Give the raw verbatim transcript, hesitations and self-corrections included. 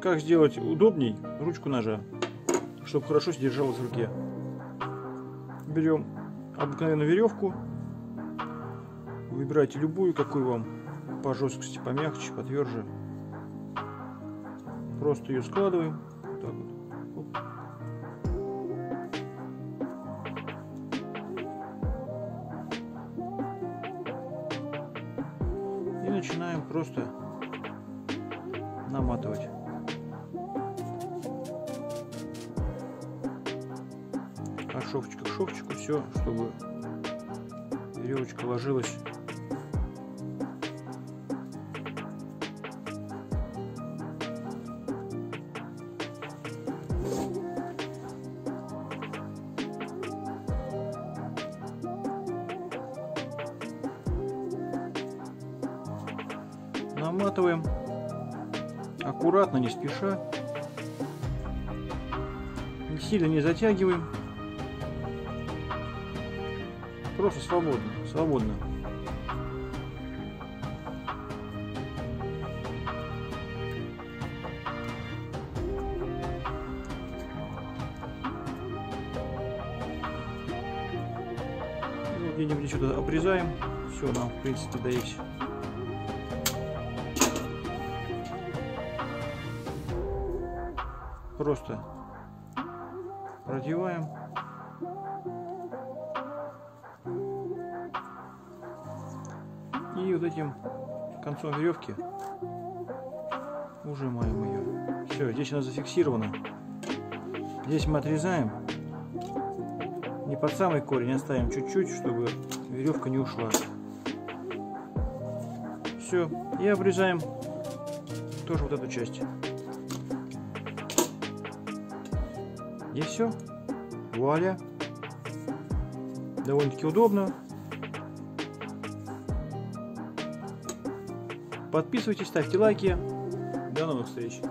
Как сделать удобней ручку ножа, чтобы хорошо сдержалась в руке? Берем обыкновенную веревку. Выбирайте любую, какую вам по жесткости, помягче, потверже. Просто ее складываем. Вот так вот. И начинаем просто наматывать. От шовчика к шовчику все, чтобы веревочка ложилась. Наматываем аккуратно, не спеша, сильно не затягиваем, просто свободно, свободно. Вот где-нибудь что-то обрезаем, все нам в принципе дается. Просто продеваем. И вот этим концом веревки ужимаем ее. Все, здесь она зафиксирована. Здесь мы отрезаем. Не под самый корень, оставим чуть-чуть, чтобы веревка не ушла. Все, и обрезаем тоже вот эту часть. И все. Вуаля. Довольно-таки удобно. Подписывайтесь, ставьте лайки. До новых встреч.